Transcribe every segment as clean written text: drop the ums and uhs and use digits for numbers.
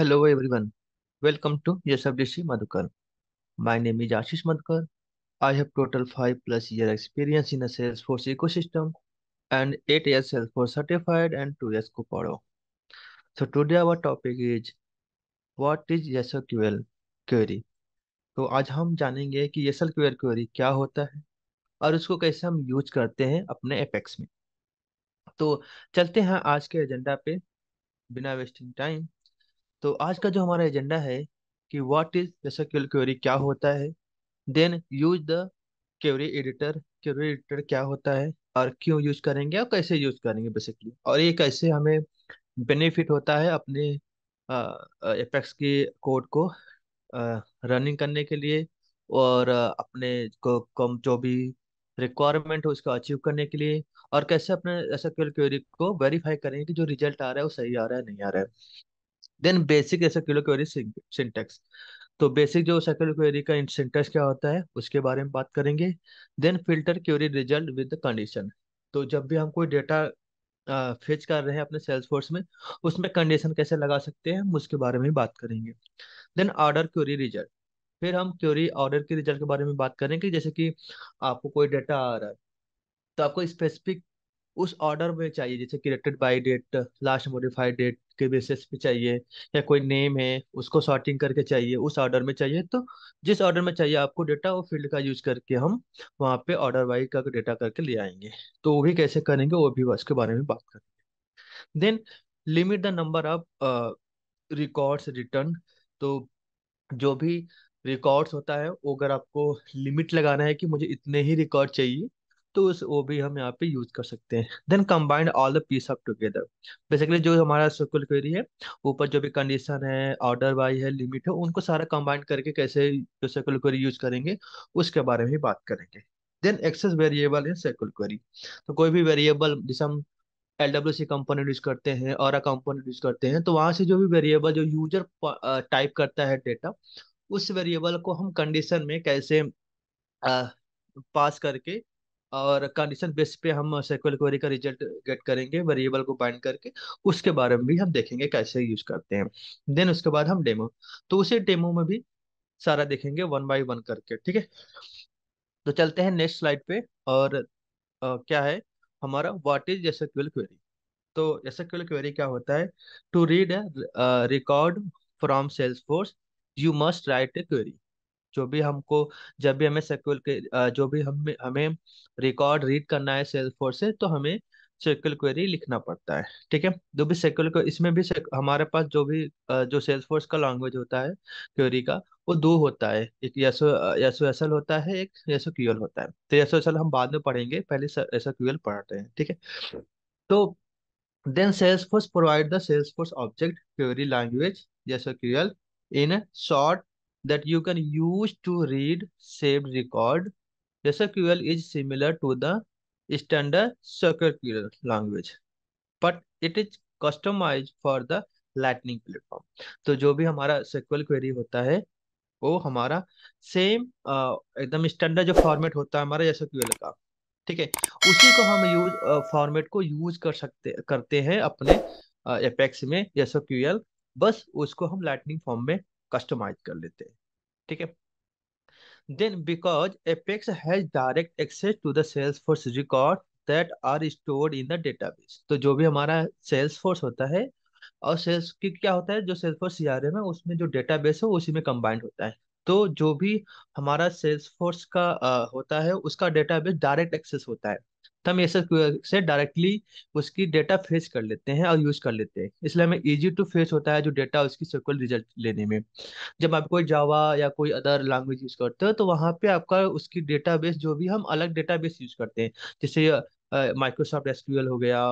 Hello everyone, welcome to SFDC Madhukar. My name is Ashish Madhukar. I have total 5+ year experience in the Salesforce ecosystem and 8 years Salesforce certified and 2 years Copado. So today our topic is what is SQL query. तो आज हम जानेंगे कि SQL query क्या होता है और उसको कैसे हम यूज करते हैं अपने Apex में. तो चलते हैं आज के एजेंडा पे बिना वेस्टिंग टाइम. तो आज का जो हमारा एजेंडा है कि व्हाट इज एसक्यूएल क्वेरी क्या होता है, then use the query editor क्या होता है और क्यों यूज करेंगे और कैसे यूज करेंगे बेसिकली, और ये कैसे हमें बेनिफिट होता है अपने एपेक्स के कोड को रनिंग करने के लिए और अपने को जो भी रिक्वायरमेंट है उसको अचीव करने के लिए, और कैसे अपने एसक्यूएल क्वेरी को वेरीफाई करेंगे कि जो रिजल्ट आ रहा है वो सही आ रहा है नहीं आ रहा है. Then basic SQL query syntax, तो बेसिक जो एसक्यूएल क्वेरी का सिंटैक्स क्या होता है उसके बारे में बात करेंगे. Then filter query result with condition, तो जब भी हम कोई डेटा फेच कर रहे हैं अपने सेल्सफोर्स में उसमें कंडीशन कैसे लगा सकते हैं उसके बारे में बात करेंगे. देन ऑर्डर क्वेरी रिजल्ट, फिर हम क्वेरी ऑर्डर के रिजल्ट के बारे में बात करेंगे. जैसे कि आपको कोई डेटा आ रहा है तो आपको स्पेसिफिक उस ऑर्डर में चाहिए, जैसे कि dated by date, last modified date के बेसिस पे चाहिए, या कोई नेम है उसको सॉर्टिंग करके चाहिए, उस ऑर्डर में चाहिए. तो जिस ऑर्डर में चाहिए आपको डेटा, वो फील्ड का यूज करके हम वहाँ पे ऑर्डर वाइज का डेटा करके ले आएंगे. तो वो भी कैसे करेंगे वो भी उसके बारे में बात करेंगे. Then limit the number of records return, तो जो भी रिकॉर्ड्स होता है वो अगर आपको लिमिट लगाना है कि मुझे इतने ही रिकॉर्ड चाहिए तो वो भी हम यहाँ पे यूज कर सकते हैं. Then combined all the piece of together, basically जो हमारा एसक्यूएल क्वेरी है ऊपर जो भी कंडीशन है, ऑर्डर वाइज है, लिमिट है, उनको सारा कंबाइन करके कैसे एसक्यूएल क्वेरी यूज करेंगे उसके बारे में बात करेंगे. Then access variable in SQL query, तो कोई भी वेरिएबल जैसे हम LWC कंपोनेंट यूज करते हैं और कंपोनेंट यूज करते हैं, तो वहाँ से जो भी वेरिएबल जो यूजर टाइप करता है डेटा, उस वेरिएबल को हम कंडीशन में कैसे पास करके और कंडीशन बेस पे हम एसक्यूएल क्वेरी का रिजल्ट गेट करेंगे वेरिएबल को बाइंड करके, उसके बारे में भी हम देखेंगे कैसे यूज करते हैं. देन उसके बाद हम डेमो, तो उसी डेमो में भी सारा देखेंगे 1 by 1 करके. ठीक है, तो चलते हैं नेक्स्ट स्लाइड पे. और क्या है हमारा व्हाट इज एसक्यूएल क्वेरी. तो एसक्यूएल क्वेरी क्या होता है, to read record from Salesforce you must write a query. जो भी हमको जब भी हमें एसक्यूएल के जो भी हमें रिकॉर्ड रीड करना है सेल्सफोर्स से, तो हमें एसक्यूएल क्वेरी लिखना पड़ता है. ठीक है, जो भी एसक्यूएल को इसमें भी हमारे पास जो भी जो सेल्सफोर्स का लैंग्वेज होता है क्वेरी का, वो दो होता है, एक एसओएसएल होता है, एक एसक्यूएल होता है. तो एसओएसएल हम बाद में पढ़ेंगे, पहले एसक्यूएल पढ़ते हैं. ठीक है, तो then Salesforce provide the Salesforce object query language SQL in short that you can use to read saved record. SQL is similar to the standard SQL language but it is customized for the Lightning platform. तो जो भी हमारा SQL query होता है वो हमारा same एकदम standard जो फॉर्मेट होता है हमारा SQL का, ठीक है, उसी को हम यूज फॉर्मेट को यूज करते हैं अपने Apex में SQL, बस उसको हम Lightning फॉर्म में कस्टमाइज कर लेते हैं. ठीक है, then because Apex has direct access to the Salesforce record that are stored in the database. तो जो भी हमारा सेल्सफोर्स होता है और सेल्स की क्या होता है जो सेल्सफोर्स सीआरएम है उसमें जो डेटाबेस है उसी में कंबाइंड होता है. तो जो भी हमारा सेल्सफोर्स का होता है उसका डेटाबेस डायरेक्ट एक्सेस होता है, तो हम एसक्यूएल से डायरेक्टली उसकी डेटा फेच कर लेते हैं और यूज कर लेते हैं, इसलिए हमें इजी टू फेच होता है जो डेटा उसकी एसक्यूएल रिजल्ट लेने में. जब आप कोई जावा या कोई अदर लैंग्वेज यूज करते हो तो वहाँ पे आपका उसकी डेटाबेस जो भी हम अलग डेटाबेस यूज करते हैं, जैसे माइक्रोसॉफ्ट एसक्यूएल हो गया,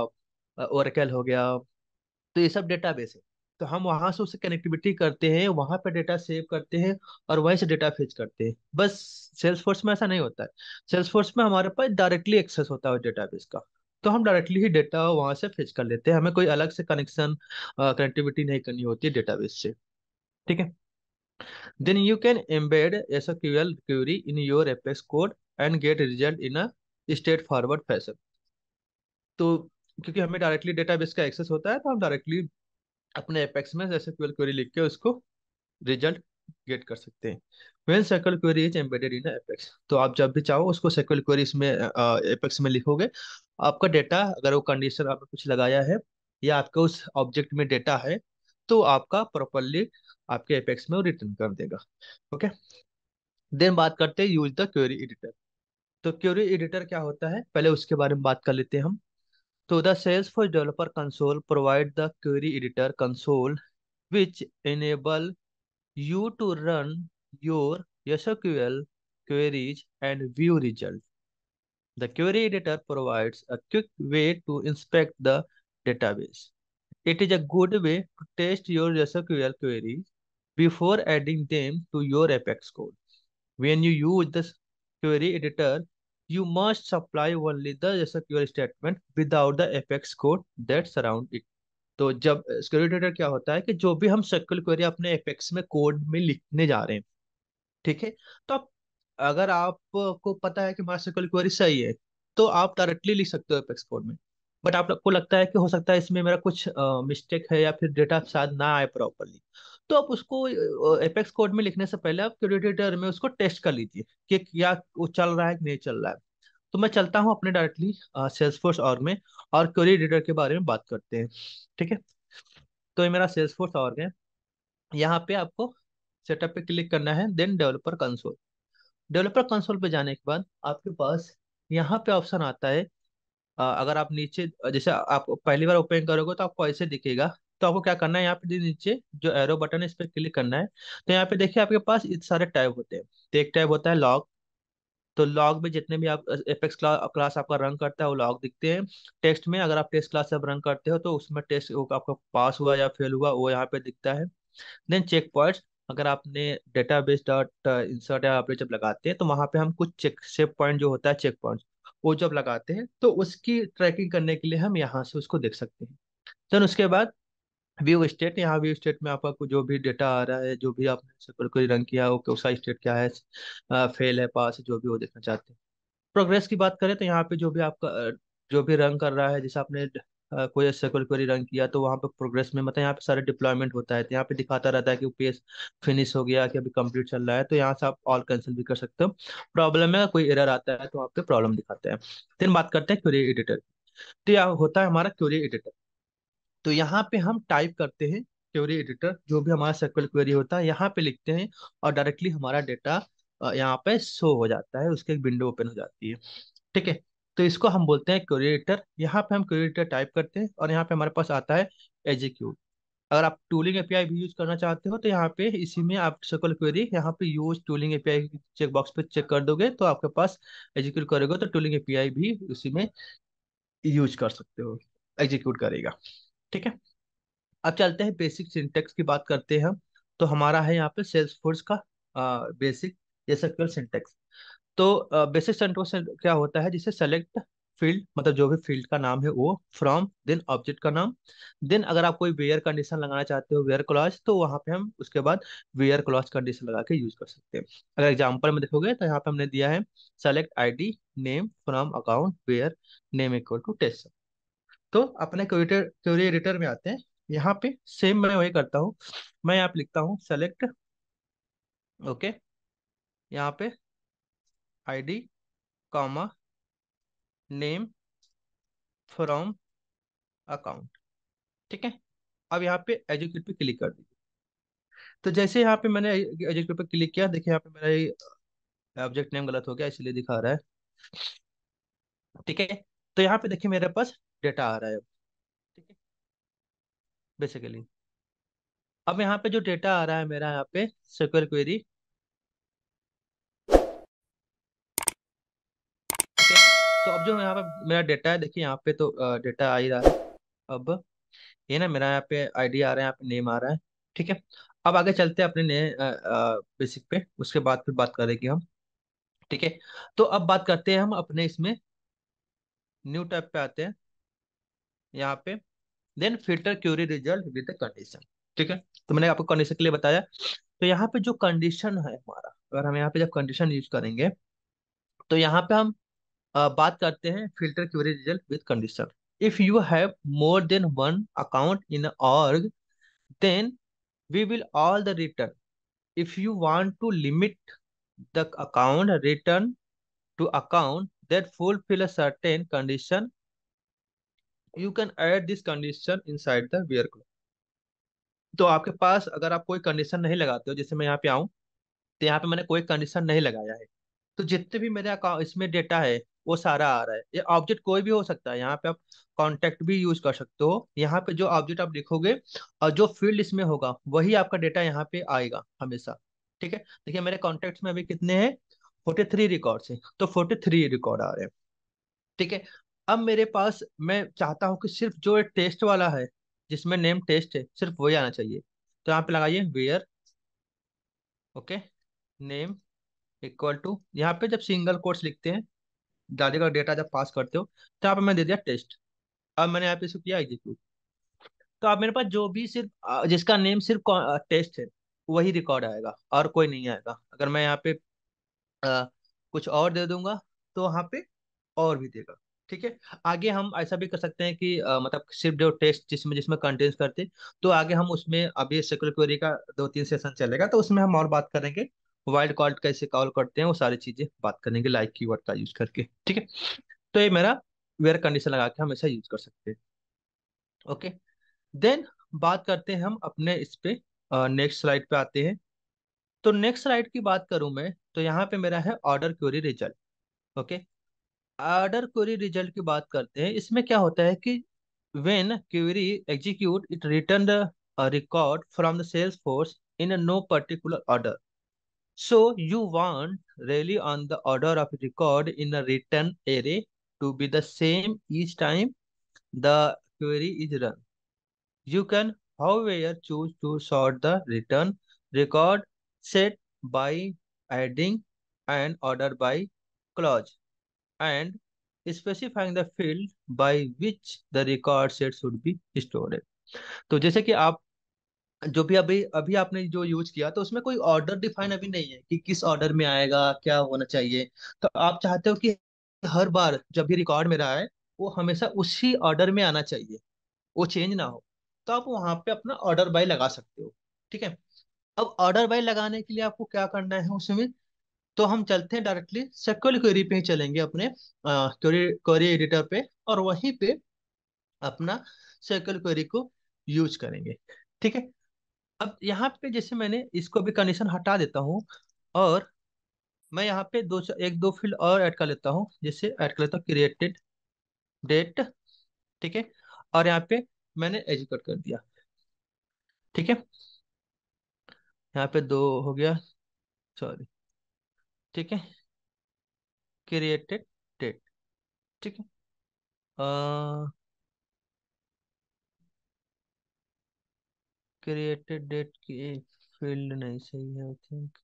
ओरेकल हो गया, तो ये सब डेटाबेस है. तो हम वहाँ से उससे कनेक्टिविटी करते हैं, वहाँ पे डेटा सेव करते हैं और वहीं से डेटा फेच करते हैं. बस सेल्सफोर्स में ऐसा नहीं होता है, सेल्सफोर्स में हमारे पास डायरेक्टली एक्सेस होता है डेटाबेस का, तो हम डायरेक्टली ही डेटा वहाँ से फेच कर लेते हैं, हमें कोई अलग से कनेक्शन कनेक्टिविटी नहीं करनी होती है डेटाबेस से. ठीक है, then you can embed SQL query in your Apex code and get result in a straight forward fashion. तो क्योंकि हमें डायरेक्टली डेटाबेस का एक्सेस होता है तो हम डायरेक्टली अपने एपेक्स में SQL क्वेरी लिख के उसको रिजल्ट गेट कर सकते हैं। When SQL query is embedded in Apex, तो आप जब भी चाहो उसको SQL क्वेरी में एपेक्स में लिखोगे, आपका डेटा अगर वो कंडीशन आपने कुछ लगाया है या आपका उस ऑब्जेक्ट में डेटा है तो आपका प्रॉपरली आपके एपेक्स में वो रिटर्न कर देगा। ओके, देन बात करते हैं यूज द क्वेरी एडिटर। तो क्वेरी एडिटर क्या होता है पहले उसके बारे में बात कर लेते हैं हम। तो the Salesforce developer console provide the query editor console which enable you to run your SQL queries and view result. The query editor provides a quick way to inspect the database. It is a good way to test your SQL queries before adding them to your Apex code. When you use this query editor, you must supply only the SQL statement without the Apex code that surrounds it. तो जब query editor क्या होता है कि जो भी हम SQL query अपने एपेक्स में कोड में लिखने जा रहे हैं, ठीक है, तो आप अगर आपको पता है कि हमारा SQL क्वेरी सही है तो आप डायरेक्टली लिख सकते हो एपेक्स कोड में। बट आपको लगता है कि हो सकता है इसमें मेरा कुछ मिस्टेक है या फिर डेटा शायद ना आए प्रॉपरली, तो आप उसको एपेक्स कोड में लिखने से पहले आप क्वेरी एडिटर में उसको टेस्ट कर लीजिए कि क्या वो चल रहा है कि नहीं चल रहा है। तो मैं चलता हूं अपने डायरेक्टली सेल्सफोर्स ऑर्ग में और क्वेरी एडिटर के बारे में बात करते हैं, ठीक है। तो ये मेरा सेल्सफोर्स ऑर्ग है, यहाँ पे आपको सेटअप पे क्लिक करना है, then developer console. Developer console पे जाने के बाद आपके पास यहाँ पे ऑप्शन आता है, अगर आप नीचे जैसे आप पहली बार ओपन करोगे तो आपको ऐसे दिखेगा, तो आपको क्या करना है यहाँ पे नीचे जो एरो बटन है इस पर क्लिक करना है। तो यहाँ पे देखिए आपके पास इतने सारे टैब होते हैं। तो एक टैब होता है लॉग, तो लॉग में जितने भी आप एपेक्स क्लास आपका रन करता है वो लॉग दिखते हैं। टेस्ट में अगर आप टेस्ट क्लास आप रन करते हो तो उसमें टेस्ट आपका पास हुआ या फेल हुआ वो यहाँ पे दिखता है। देन चेक पॉइंट्स, अगर आपने डेटाबेस डॉट इंसर्ट या आपने जब लगाते हैं तो वहाँ पे हम कुछ चेक सेव पॉइंट जो होता है चेक पॉइंट वो जब लगाते हैं तो उसकी ट्रैकिंग करने के लिए हम यहाँ से उसको देख सकते हैं। देन उसके बाद व्यू स्टेट, यहाँ व्यू स्टेट में आपका जो भी डेटा आ रहा है, जो भी आपने SQL क्वेरी रन किया हो उसका स्टेट क्या है, फेल है पास जो भी वो देखना चाहते हैं। प्रोग्रेस की बात करें तो यहाँ पे जो भी आपका जो भी रन कर रहा है, जैसे आपने कोई SQL क्वेरी रन किया तो वहाँ पे प्रोग्रेस में मतलब यहाँ पे सारे डिप्लॉयमेंट होता है, तो यहाँ पे दिखाता रहता है कि पेज फिनिश हो गया कि अभी कंप्लीट चल रहा है। तो यहाँ से आप ऑल कैंसिल भी कर सकते हो। प्रॉब्लम है कोई एरर आता है तो वहाँ पे प्रॉब्लम दिखाता है। फिर बात करते हैं क्वेरी एडिटर। तो यह होता है हमारा क्वेरी एडिटर। तो यहाँ पे हम टाइप करते हैं क्वेरी एडिटर, जो भी हमारा SQL क्वेरी होता है यहाँ पे लिखते हैं और डायरेक्टली हमारा डेटा यहाँ पे शो हो जाता है, उसके एक विंडो ओपन हो जाती है, ठीक है। तो इसको हम बोलते हैं क्वेरी एडिटर। यहाँ पे हम क्वेरी एडिटर टाइप करते हैं और यहाँ पे हमारे पास आता है एग्जीक्यूट। अगर आप टूलिंग API भी यूज करना चाहते हो तो यहाँ पे इसी में आप SQL क्वेरी यहाँ पे यूज टूलिंग API चेकबॉक्स पे चेक कर दोगे तो आपके पास एग्जीक्यूट करोगे तो टूलिंग API भी उसी में यूज कर सकते हो, एग्जीक्यूट करेगा, ठीक है। अब चलते हैं बेसिक सिंटेक्स की बात करते हैं हम। तो हमारा है यहाँ पे सेल्सफोर्स का बेसिक SQL सिंटेक्स। तो बेसिक सिंटेक्स क्या होता है, जिसे सेलेक्ट फील्ड मतलब जो भी फील्ड का नाम है वो फ्रॉम, देन ऑब्जेक्ट का नाम, देन अगर आप कोई वेयर कंडीशन लगाना चाहते हो वेयर क्लॉज तो वहाँ पे हम उसके बाद वेयर क्लॉज कंडीशन लगा के यूज कर सकते हैं। अगर एग्जाम्पल में देखोगे तो यहाँ पे हमने दिया है select ID name from account where name equal to test. तो अपने क्वेरी एडिटर में आते हैं, यहाँ पे सेम मैं वही करता हूँ। मैं यहाँ पे लिखता हूँ सेलेक्ट, ओके, यहाँ पे ID comma name from account, ठीक है। अब यहाँ पे एग्जीक्यूट पे क्लिक कर दीजिए। तो जैसे यहाँ पे मैंने एग्जीक्यूट पे क्लिक किया, देखिए यहाँ पे मेरा ऑब्जेक्ट नेम गलत हो गया इसलिए दिखा रहा है, ठीक है। तो यहाँ पे देखिए मेरे पास डेटा आ रहा है, ठीक है, बेसिकली। अब यहाँ पे जो डेटा आ रहा है मेरा यहाँ पे SQL क्वेरी, ठीक है। तो अब जो यहाँ पे मेरा डेटा है देखिए यहाँ पे तो डेटा आ ही रहा है। अब ये ना मेरा यहाँ पे ID आ रहा है, यहाँ पे नेम आ रहा है, ठीक है। अब आगे चलते हैं अपने नए बेसिक पे, उसके बाद फिर बात करेंगे हम, ठीक है। तो अब बात करते हैं हम अपने इसमें न्यू टैब पे आते हैं यहाँ पे, then filter query result with condition, ठीक है। तो मैंने आपको कंडीशन के लिए बताया। तो यहाँ पे जो कंडीशन है हमारा, अगर हम यहाँ पे जब कंडीशन यूज करेंगे तो यहाँ पे हम बात करते हैं filter query result with condition. If you have more than one account in org then we will all the return. If you want to limit the account return to account that fulfill a certain condition, you can add this condition inside the where clause. तो आपके पास अगर आप कोई condition नहीं लगाते हो, जैसे मैं यहाँ पे आऊँ तो यहाँ पे मैंने कोई कंडीशन नहीं लगाया है, तो जितने भी मेरे अकाउंट इसमें डेटा है वो सारा आ रहा है। ये ऑब्जेक्ट कोई भी हो सकता है, यहाँ पे आप कॉन्टेक्ट भी यूज कर सकते हो। यहाँ पे जो ऑब्जेक्ट आप लिखोगे और जो फील्ड इसमें होगा वही आपका डेटा यहाँ पे आएगा हमेशा। ठीक है, देखिए मेरे कॉन्टेक्ट में अभी कितने हैं, 43 रिकॉर्ड है, तो 43 रिकॉर्ड आ रहे हैं। ठीक है, अब मेरे पास मैं चाहता हूँ कि सिर्फ जो टेस्ट वाला है जिसमें नेम टेस्ट है सिर्फ वही आना चाहिए, तो यहाँ पे लगाइए where okay name equal to, यहाँ पे जब सिंगल कोट्स लिखते हैं दादी का डेटा जब पास करते हो तो यहाँ पे मैं दे दिया टेस्ट। अब मैंने यहाँ पे इसको किया एग्जीक्यूट, तो अब मेरे पास जो भी सिर्फ जिसका नेम सिर्फ टेस्ट है वही रिकॉर्ड आएगा और कोई नहीं आएगा। अगर मैं यहाँ पे कुछ और दे दूंगा तो वहाँ पे और भी देगा। ठीक है, आगे हम ऐसा भी कर सकते हैं कि मतलब सिर्फ जो टेस्ट जिसमें जिसमें कंटेंस करते तो आगे हम उसमें, अभी SQL क्वेरी का 2-3 सेशन चलेगा तो उसमें हम और बात करेंगे, वाइल्ड कॉल्ड कैसे कॉल करते हैं वो सारी चीजें बात करेंगे लाइक कीवर्ड का यूज करके। ठीक है, तो ये मेरा वेयर कंडीशन लगा के हम ऐसा यूज कर सकते हैं। ओके, देन बात करते हैं हम अपने इस पे नेक्स्ट स्लाइड पे आते हैं। तो नेक्स्ट स्लाइड की बात करूँ मैं तो यहाँ पे मेरा है order query result. Okay, order query result की बात करते हैं। इसमें क्या होता है कि when query execute it return the record from the Salesforce in no particular order, so you want really on the order of record in a return array to be the same each time the query is run. You can however choose to sort the return record set by adding and order by clause and specifying the field by which the record set should be stored। तो जैसे कि आप जो भी अभी आपने जो use किया तो उसमें कोई ऑर्डर डिफाइन अभी नहीं है कि किस ऑर्डर में आएगा, क्या होना चाहिए। तो आप चाहते हो कि हर बार जब भी रिकॉर्ड मेरा आए वो हमेशा उसी ऑर्डर में आना चाहिए, वो चेंज ना हो, तो आप वहां पे अपना ऑर्डर बाय लगा सकते हो। ठीक है, अब ऑर्डर बाय लगाने के लिए आपको क्या करना है उसमें, तो हम चलते हैं डायरेक्टली SQL क्वेरी पे ही चलेंगे अपने क्वेरी एडिटर पे और वहीं पे अपना SQL क्वेरी को यूज करेंगे। ठीक है, अब यहाँ पे जैसे मैंने इसको भी कंडीशन हटा देता हूँ और मैं यहाँ पे एक दो फील्ड और ऐड कर लेता हूँ, जैसे ऐड कर लेता हूँ क्रिएटेड डेट। ठीक है, और यहाँ पे मैंने एग्जीक्यूट कर दिया। ठीक है, यहाँ पे 2 हो गया, सॉरी। ठीक है, क्रिएटेड डेट। ठीक है, क्रिएटेड डेट की फील्ड नहीं सही है आई थिंक।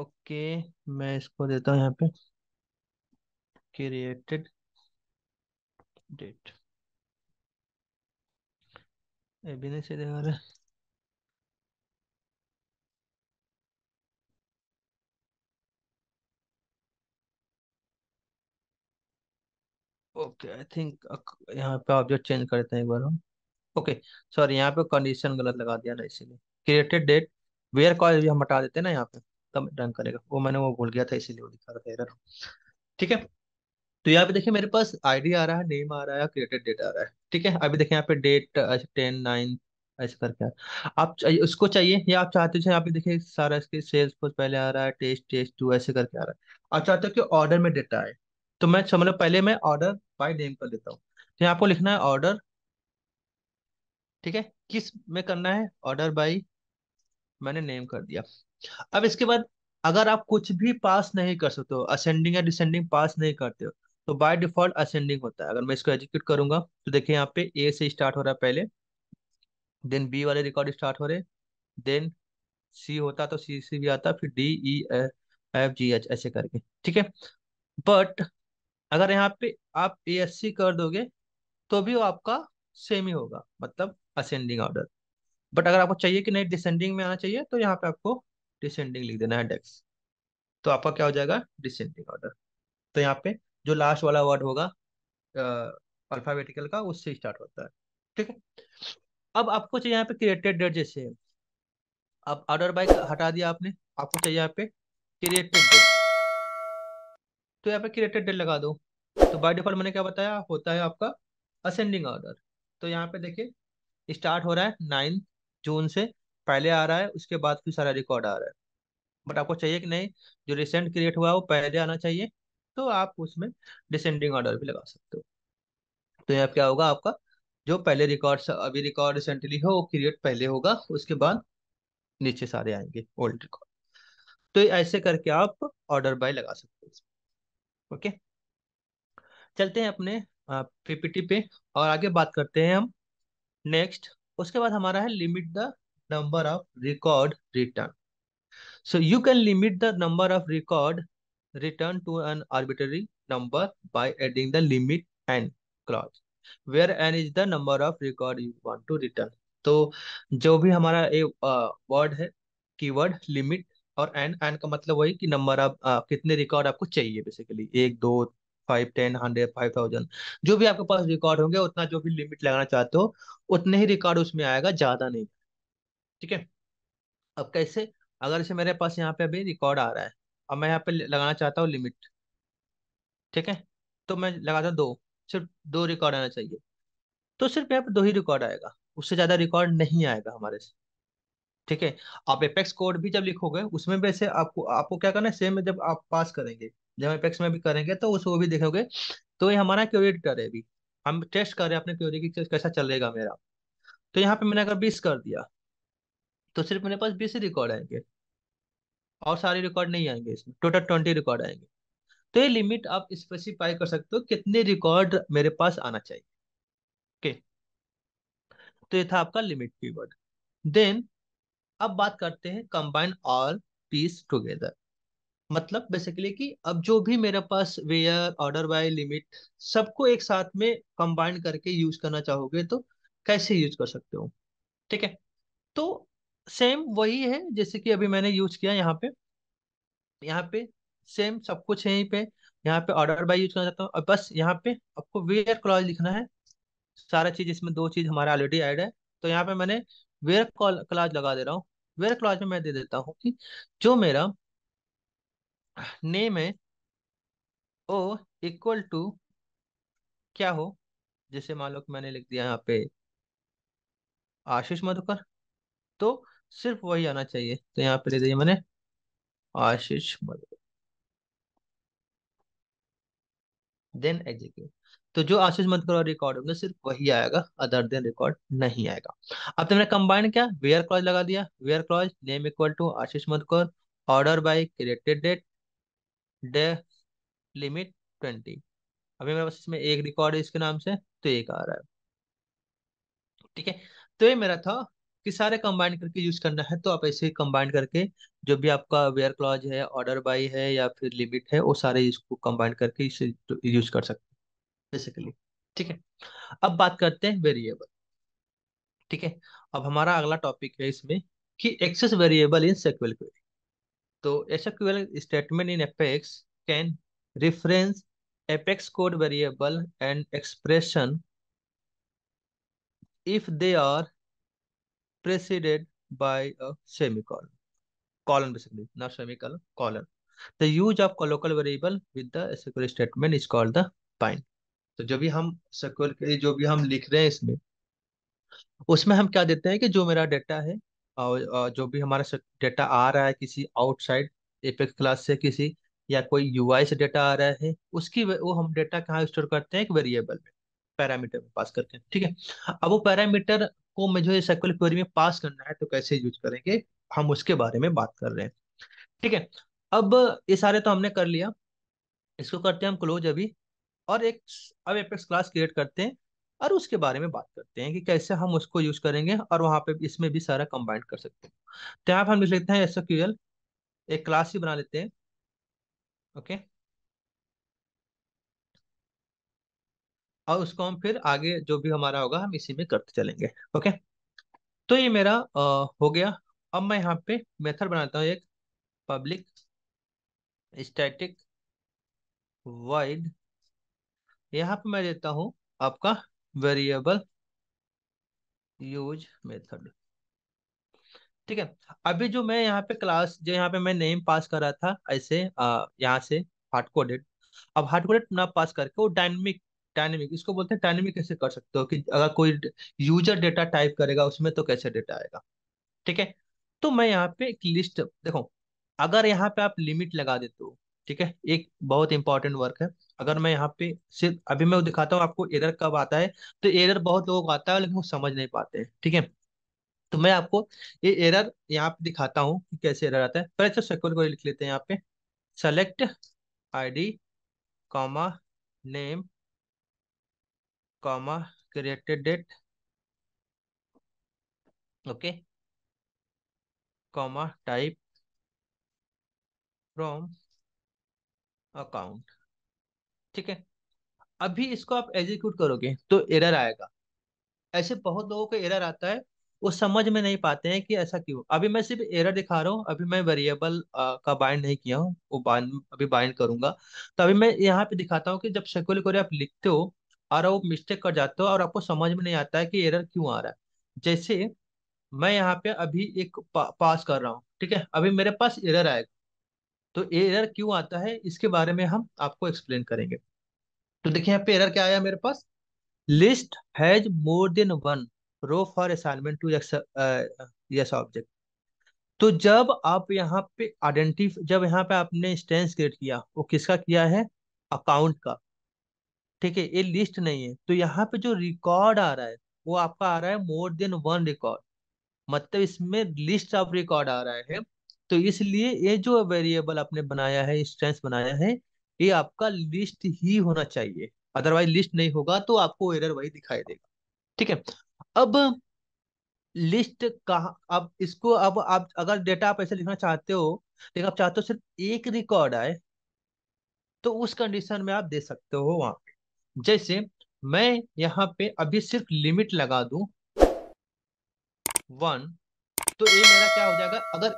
ओके, मैं इसको देता हूँ यहाँ पे क्रिएटेड डेट। ये भी नहीं सही दिखा रहा। ओके, आई थिंक यहाँ पे ऑब्जेक्ट चेंज करते हैं एक बार हम। ओके, सॉरी, यहाँ पे कंडीशन गलत लगा दिया ना, इसीलिए क्रिएटेड डेट वेयर कॉल भी हम हटा देते हैं ना यहाँ पे, तब डन करेगा। वो मैंने भूल गया था, इसीलिए वो दिखा रहा था एरर। ठीक है, तो यहाँ पे देखिए मेरे पास आईडी आ रहा है, नेम आ रहा है, क्रिएटेड डेट आ रहा है। ठीक है, अभी देखिए यहाँ पे डेट 10/9 ऐसे करके आप उसको चाहिए, या आप चाहते हो यहाँ पे देखिए सारा इसके सेल्स फोर्स पहले आ रहा है, टेस्ट 2 ऐसे करके आ रहा है। आप चाहते हो कि ऑर्डर में डेटा आए, तो मैं समझ लो पहले मैं ऑर्डर बाय नेम कर देता हूँ। तो यहाँ आपको लिखना है ऑर्डर। ठीक है, किस में करना है, ऑर्डर बाई मैंने नेम कर दिया। अब इसके बाद अगर आप कुछ भी पास नहीं कर सकते हो, असेंडिंग या डिसेंडिंग पास नहीं करते हो, तो बाय डिफॉल्ट असेंडिंग होता है। अगर मैं इसको एग्जीक्यूट करूंगा तो देखिए यहाँ पे ए से स्टार्ट हो रहा है पहले, देन बी वाले रिकॉर्ड स्टार्ट हो रहे, देन सी होता तो सी से भी आता, फिर D E F G H ऐसे करके। ठीक है, बट अगर यहाँ पे आप ASC कर दोगे तो भी वो आपका सेम ही होगा, मतलब असेंडिंग ऑर्डर। बट अगर आपको चाहिए कि नहीं डिसेंडिंग में आना चाहिए, तो यहाँ पे आपको डिसेंडिंग लिख देना है डेक्स, तो आपका क्या हो जाएगा डिसेंडिंग ऑर्डर। तो यहाँ पे जो लास्ट वाला वर्ड होगा अल्फाबेटिकल का उससे स्टार्ट होता है, ठीक है। अब आपको चाहिए यहाँ पे क्रिएटेड डेट, जैसे अब ऑर्डर बाय हटा दिया आपने, आपको चाहिए यहाँ पे क्रिएटेड डेट, तो यहाँ पे क्रिएटेड डेट लगा दो। तो बाय डिफॉल्ट मैंने क्या बताया होता है आपका असेंडिंग ऑर्डर, तो यहाँ पे देखिए स्टार्ट हो रहा है 9 जून से पहले आ रहा है, उसके बाद फिर सारा रिकॉर्ड आ रहा है। बट आपको चाहिए कि नहीं जो रिसेंट क्रिएट हुआ है वो पहले आना चाहिए, तो आप उसमें डिसेंडिंग ऑर्डर भी लगा सकते हो। तो यहाँ क्या होगा आपका जो पहले रिकॉर्ड अभी रिकॉर्ड रिसेंटली हो वो क्रिएट पहले होगा, उसके बाद नीचे सारे आएंगे ओल्ड रिकॉर्ड। तो ऐसे करके आप ऑर्डर बाय लगा सकते हो। ओके, चलते हैं अपने पीपीटी पे और आगे बात करते हैं हम नेक्स्ट। उसके बाद हमारा है limit the number of record return. So you can limit the number of record return to an arbitrary number by adding the limit N clause where N is the number of record you want to return. तो जो भी हमारा एक word है keyword limit और N का मतलब वही कि नंबर ऑफ कितने रिकॉर्ड आपको चाहिए बेसिकली, 1, 2, 5, 10, 100, 5000 जो भी आपके पास रिकॉर्ड होंगे उतना जो भी लिमिट लगाना चाहते हो उतने ही रिकॉर्ड उसमें आएगा, ज्यादा नहीं, ठीक है। अब कैसे, अगर इसे मेरे पास यहाँ पे अभी रिकॉर्ड आ रहा है, अब मैं यहाँ पे लगाना चाहता हूँ लिमिट, ठीक है, तो मैं लगाता 2, सिर्फ 2 रिकॉर्ड आना चाहिए, तो सिर्फ यहाँ पे 2 ही रिकॉर्ड आएगा, उससे ज्यादा रिकॉर्ड नहीं आएगा हमारे से, ठीक है। आप एपेक्स कोड भी जब लिखोगे उसमें वैसे आपको क्या करना है, सेम जब आप पास करेंगे, जब एपेक्स में भी करेंगे तो उसको भी देखोगे, तो ये हमारा क्वेरी एडिटर है, अभी हम टेस्ट कर रहे हैं अपने क्वेरी की कैसा चलेगा मेरा। तो यहाँ पे मैंने अगर 20 कर दिया तो सिर्फ मेरे पास 20 ही रिकॉर्ड आएंगे और सारे रिकॉर्ड नहीं आएंगे, इसमें टोटल 20 रिकॉर्ड आएंगे। तो ये लिमिट आप स्पेसिफाई कर सकते हो कितने रिकॉर्ड मेरे पास आना चाहिए, ओके। तो ये था आपका लिमिट कीवर्ड। देन अब बात करते हैं कंबाइन ऑल पीस टुगेदर, मतलब बेसिकली कि अब जो भी मेरे पास वेयर ऑर्डर बाय लिमिट सबको एक साथ में कंबाइन करके यूज करना चाहोगे तो कैसे यूज कर सकते हो, ठीक है। तो सेम वही है जैसे कि अभी मैंने यूज किया, यहाँ पे सेम सब कुछ है, यहाँ पे ऑर्डर बाय यूज करना चाहता हूँ, और बस यहाँ पे आपको वेयर क्लॉज लिखना है, सारा चीज इसमें 2 चीज हमारा ऑलरेडी ऐड है। तो यहाँ पे मैंने वेयर क्लॉज लगा दे रहा हूँ, वेयर क्लॉज में मैं दे देता हूँ कि जो मेरा नेम है ओ इक्वल टू क्या हो, जैसे मान लो कि मैंने लिख दिया यहाँ पे आशीष मधुकर, तो सिर्फ वही आना चाहिए। तो यहाँ पे दे दिया मैंने आशीष मधुकर, देन एग्जीक्यूट, तो जो आशीष मधुकर रिकॉर्ड होंगे सिर्फ वही आएगा, अदर देन रिकॉर्ड नहीं आएगा। अब तो मैंने कंबाइन किया, वेयर क्लॉज लगा दिया, where clause name equal to Ashish Madhukar, order by created date day limit 20। अभी मेरे पास इसमें 1 रिकॉर्ड है इसके नाम से, तो 1 आ रहा है, ठीक है। तो ये मेरा था कि सारे कंबाइन करके यूज करना है, तो आप ऐसे कंबाइन करके जो भी आपका वेयर क्लॉज है, ऑर्डर बाय है या फिर लिमिट है, वो सारे इसको कंबाइन करके इसे यूज कर सकते हैं बेसिकली, ठीक है। अब बात करते हैं वेरिएबल, ठीक है। अब हमारा अगला टॉपिक है इसमें कि access variable in SQL query. तो SQL statement in Apex can reference Apex code variable and expression if they are preceded by a semicolon, colon basically, not semicolon, colon. The use of local variable with the SQL statement is called the bind. तो जो भी हम SQL के जो भी हम लिख रहे हैं इसमें, उसमें हम क्या देते हैं कि जो मेरा डेटा है और जो भी हमारा डेटा आ रहा है किसी आउटसाइड एपेक्स क्लास से किसी या कोई यूआई से डेटा आ रहा है, उसकी वो हम डेटा कहाँ स्टोर करते हैं, एक वेरिएबल में पैरामीटर में पास करते हैं, ठीक है। अब वो पैरामीटर को मुझे जो SQL क्वेरी में पास करना है तो कैसे यूज करेंगे, हम उसके बारे में बात कर रहे हैं, ठीक है। अब ये सारे तो हमने कर लिया, इसको करते हैं हम क्लोज अभी, और एक अब एपेक्स क्लास क्रिएट करते हैं और उसके बारे में बात करते हैं कि कैसे हम उसको यूज करेंगे और वहाँ पे इसमें भी सारा कंबाइन कर सकते हैं। तो यहाँ पर हम लिख लेते हैं SQL, एक क्लास ही बना लेते हैं, ओके, और उसको हम फिर आगे जो भी हमारा होगा हम इसी में करते चलेंगे, ओके। तो ये मेरा हो गया। अब मैं यहाँ पे मेथड बनाता हूँ एक, public static void, यहाँ पे मैं देता हूं आपका वेरिएबल यूज मेथड। ठीक है, अभी जो मैं यहाँ पे क्लास जो यहाँ पे मैं नेम पास कर रहा था ऐसे यहाँ से हार्ड कोडेड, अब हार्ड कोडेड ना पास करके वो डायनेमिक इसको बोलते हैं। डायनेमिक कैसे कर सकते हो कि अगर कोई यूजर डेटा टाइप करेगा उसमें तो कैसे डेटा आएगा। ठीक है, तो मैं यहाँ पे एक लिस्ट देखो, अगर यहाँ पे आप लिमिट लगा देते हो, ठीक है, एक बहुत इंपॉर्टेंट वर्क है। अगर मैं यहाँ पे सिर्फ अभी मैं दिखाता हूँ आपको एरर कब आता है, तो एरर बहुत लोगों को आता है लेकिन वो समझ नहीं पाते हैं। ठीक है, तो मैं आपको ये एरर यहाँ पे दिखाता हूँ कि कैसे एरर आता है। पहले तो SQL को लिख लेते हैं यहाँ पे, select ID comma name comma created date, okay, comma type from account. ठीक है, अभी इसको आप एग्जीक्यूट करोगे तो एरर आएगा। ऐसे बहुत लोगों को एरर आता है, वो समझ में नहीं पाते हैं कि ऐसा क्यों। अभी मैं सिर्फ एरर दिखा रहा हूँ, अभी मैं वेरिएबल का बाइंड नहीं किया हूँ, वो बाइंड अभी बाइंड करूंगा। तो अभी मैं यहाँ पे दिखाता हूँ कि जब SQL क्वेरी आप लिखते हो और वो मिस्टेक कर जाते हो और आपको समझ में नहीं आता है कि एरर क्यों आ रहा है। जैसे मैं यहाँ पे अभी एक पास कर रहा हूँ, ठीक है, अभी मेरे पास एरर आएगा, तो एरर क्यों आता है इसके बारे में हम आपको एक्सप्लेन करेंगे। तो देखिए यहाँ पे एरर क्या आया मेरे पास, list has more than one row for assignment to S object. तो जब आप यहाँ पे जब यहाँ पे आपने इंस्टेंस क्रिएट किया, वो किसका किया है, अकाउंट का। ठीक है, ये लिस्ट नहीं है, तो यहाँ पे जो रिकॉर्ड आ रहा है वो आपका आ रहा है मोर देन वन रिकॉर्ड, मतलब इसमें लिस्ट ऑफ रिकॉर्ड आ रहा है। तो इसलिए ये जो वेरिएबल आपने बनाया है, इंस्टेंस बनाया है, ये आपका लिस्ट ही होना चाहिए, अदरवाइज लिस्ट नहीं होगा तो आपको एरर वही दिखाई देगा। ठीक है, अब लिस्ट का अब इसको अब आप अगर डेटा आप ऐसे लिखना चाहते हो, लेकिन आप चाहते हो सिर्फ एक रिकॉर्ड आए, तो उस कंडीशन में आप दे सकते हो वहां पे। जैसे मैं यहाँ पे अभी सिर्फ लिमिट लगा दूं 1, तो ये मेरा क्या हो जाएगा, अगर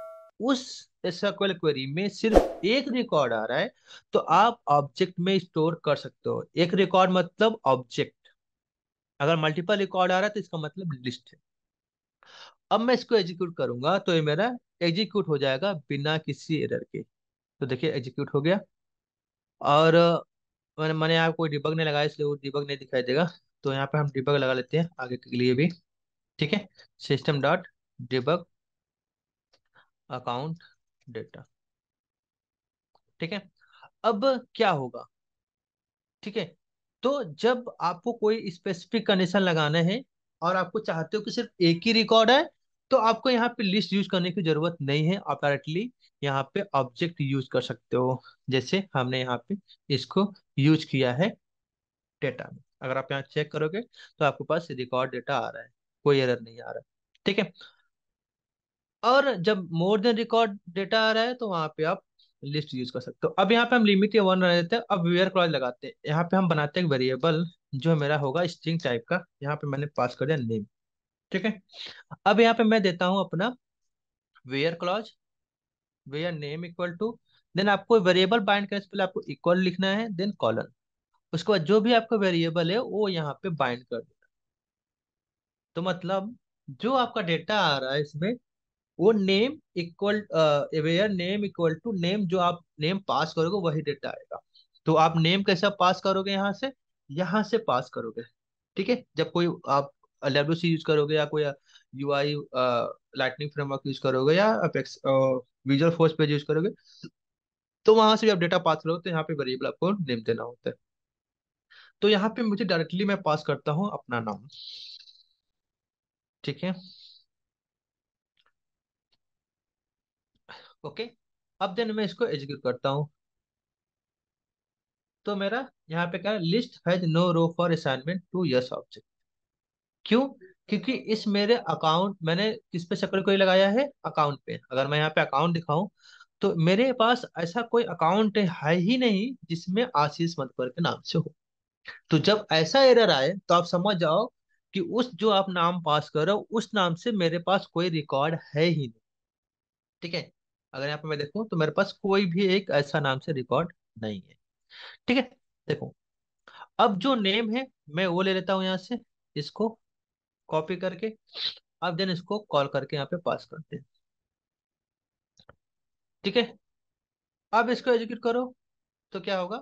उस SQL क्वेरी में सिर्फ एक रिकॉर्ड आ रहा है तो आप ऑब्जेक्ट में स्टोर कर सकते हो। एक रिकॉर्ड मतलब ऑब्जेक्ट, अगर मल्टीपल रिकॉर्ड आ रहा है तो इसका मतलब लिस्ट है। अब मैं इसको एग्जीक्यूट करूंगा तो ये मेरा एग्जीक्यूट हो जाएगा बिना किसी एरर के। तो देखिए एग्जीक्यूट हो गया, और मैंने यहाँ कोई डिबग नहीं लगाया इसलिए वो डिबग नहीं दिखाई देगा। तो यहाँ पे हम डिबग लगा लेते हैं आगे के लिए भी। ठीक है, system dot debug account data. ठीक है, अब क्या होगा, ठीक है, तो जब आपको कोई स्पेसिफिक कंडीशन लगाना है और आपको चाहते हो कि सिर्फ एक ही रिकॉर्ड है, तो आपको यहाँ पे लिस्ट यूज करने की जरूरत नहीं है, आप डायरेक्टली यहाँ पे ऑब्जेक्ट यूज कर सकते हो। जैसे हमने यहाँ पे इसको यूज किया है डेटा में, अगर आप यहाँ चेक करोगे तो आपके पास रिकॉर्ड डेटा आ रहा है, कोई एरर नहीं आ रहा है। ठीक है, और जब मोर देन रिकॉर्ड डेटा आ रहा है तो वहां पे आप लिस्ट यूज कर सकते हो। अब यहाँ पे हम लिमिट 1 रख देते हैं। अब वेयर क्लॉज लगाते हैं, यहाँ पे हम बनाते हैं वेरिएबल जो मेरा होगा स्ट्रिंग टाइप का। यहाँ पे मैंने पास कर दिया नेम। ठीक है, अब यहाँ पे मैं देता हूँ अपना where clause, where name equal to, then आपको वेरिएबल बाइंड करने से पहले आपको इक्वल लिखना है, देन कॉलन, उसके बाद जो भी आपका वेरिएबल है वो यहाँ पे बाइंड कर देना। तो मतलब जो आपका डेटा आ रहा है इसमें वो name equal where name equal to name, जो आप नेम पास करोगे वही डेटा आएगा। तो आप नेम कैसा पास करोगे, यहाँ से पास करोगे। ठीक है, जब कोई आप LWC यूज करोगे या कोई UI लाइटनिंग फ्रेमवर्क यूज करोगे या Apex Visualforce page use करोगे, तो वहां से भी आप डेटा पास करोगे, तो यहाँ पे वेरिएबल आपको नेम देना होता है। तो यहाँ पे मुझे डायरेक्टली मैं पास करता हूँ अपना नाम। ठीक है, ओके, अब देन मैं इसको एग्जीक्यूट करता हूँ, तो मेरा यहाँ पे क्या है, list has no row for assignment to S object. क्यों, क्योंकि इस मेरे अकाउंट, मैंने किस पे SQL क्वेरी लगाया है, अकाउंट पे। अगर मैं यहाँ पे अकाउंट दिखाऊं तो मेरे पास ऐसा कोई अकाउंट है ही नहीं जिसमें आशीष मधुकर के नाम से हो। तो जब ऐसा एरर आए तो आप समझ जाओ कि उस जो आप नाम पास करो उस नाम से मेरे पास कोई रिकॉर्ड है ही नहीं। ठीक है, अगर यहाँ पे मैं देखूँ तो मेरे पास कोई भी एक ऐसा नाम से रिकॉर्ड नहीं है। ठीक है, देखो अब जो नेम है मैं वो ले लेता हूँ यहाँ से, इसको कॉपी करके अब देन इसको कॉल करके यहाँ पे पास करते हैं। ठीक है, अब इसको एग्जीक्यूट करो तो क्या होगा,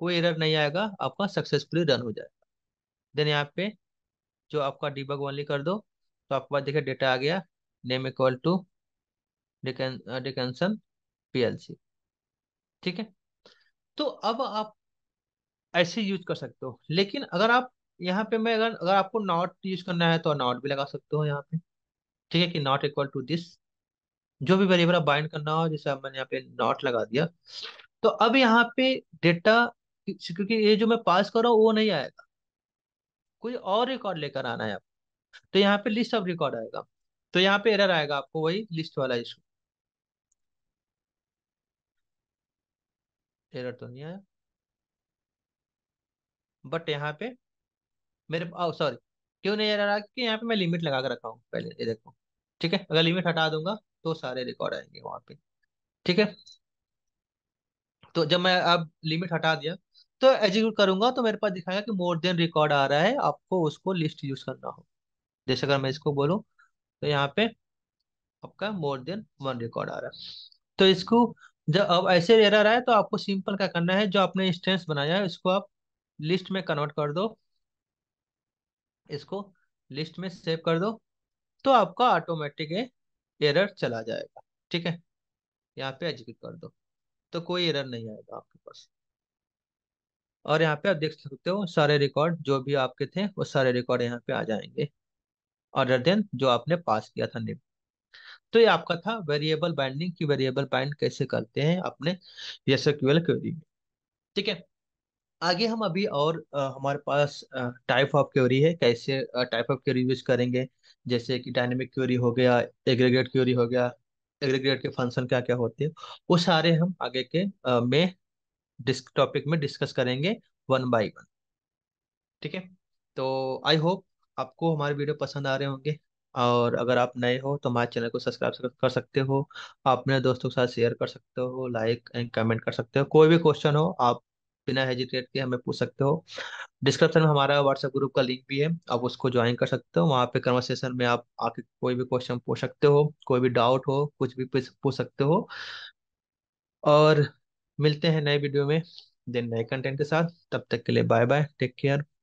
कोई एरर नहीं आएगा, आपका सक्सेसफुली रन हो जाएगा। देन यहाँ पे जो आपका डिबग ओनली कर दो तो आपके पास देखिए डेटा आ गया, name equal to Dickenson PLC। ठीक है, तो अब आप ऐसे यूज कर सकते हो, लेकिन अगर आप यहाँ पे मैं अगर आपको नॉट यूज करना है तो नॉट भी लगा सकते हो यहाँ पे। ठीक है, कि नॉट इक्वल टू दिस, जो भी वेरिएबल आप बाइंड करना हो, जैसे मैंने यहाँ पे नॉट लगा दिया, तो अब यहाँ पे डेटा क्योंकि ये जो मैं पास कर रहा हूँ वो नहीं आएगा, कोई और रिकॉर्ड लेकर आना है आपको, तो यहाँ पे लिस्ट ऑफ रिकॉर्ड आएगा, तो यहाँ पे एरर आएगा आपको, वही लिस्ट वाला इशू। एरर तो नहीं आया बट यहाँ पे मेरे सॉरी क्यों नहीं एरर आया, क्योंकि यहाँ पे मैं लिमिट लगा के रखा हूँ पहले, ये देखो। ठीक है, अगर लिमिट हटा दूंगा तो सारे रिकॉर्ड आएंगे वहां पे। ठीक है, तो जब मैं अब लिमिट हटा दिया तो एग्जीक्यूट करूंगा तो मेरे पास दिखाएगा कि मोर देन रिकॉर्ड आ रहा है, आपको उसको लिस्ट यूज करना हो। जैसे अगर मैं इसको बोलूं तो यहाँ पे आपका मोर देन 1 रिकॉर्ड आ रहा है, तो इसको जब अब ऐसे एरर आए तो आपको सिंपल क्या करना है, जो आपने इंस्टेंस बनाया है इसको आप लिस्ट में कन्वर्ट कर दो, इसको लिस्ट में सेव कर दो, तो आपका ऑटोमेटिक एरर चला जाएगा। ठीक है, यहाँ पे एग्जीक्यूट कर दो तो कोई एरर नहीं आएगा आपके पास, और यहाँ पे आप देख सकते हो सारे रिकॉर्ड जो भी आपके थे वो सारे रिकॉर्ड यहाँ पे आ जाएंगे, अदर देन जो आपने पास किया था नेम। तो ये आपका था वेरिएबल बाइंडिंग, की वेरिएबल बाइंड कैसे करते हैं अपने एसक्यूएल क्वेरी में। ठीक है, आगे हम अभी और हमारे पास टाइप ऑफ क्वेरी है, कैसे टाइप ऑफ क्वेरी यूज करेंगे, जैसे कि डायनेमिक क्वेरी हो गया, एग्रीगेट क्वेरी हो गया, एग्रीगेट के फंक्शन क्या क्या होते हैं, वो सारे हम आगे के में टॉपिक में डिस्कस करेंगे 1 बाय 1। ठीक है, तो आई होप आपको हमारे वीडियो पसंद आ रहे होंगे, और अगर आप नए हो तो हमारे चैनल को सब्सक्राइब कर सकते हो, आप अपने दोस्तों के साथ शेयर कर सकते हो, लाइक एंड कमेंट कर सकते हो, कोई भी क्वेश्चन हो आप बिना हेजिटेट के हमें पूछ सकते हो। डिस्क्रिप्शन में हमारा व्हाट्सएप ग्रुप का लिंक भी है, आप उसको ज्वाइन कर सकते हो, वहाँ पे कन्वर्सेशन में आप आके कोई भी क्वेश्चन पूछ सकते हो, कोई भी डाउट हो कुछ भी पूछ सकते हो। और मिलते हैं नए वीडियो में, देन नए कंटेंट के साथ, तब तक के लिए बाय बाय, टेक केयर।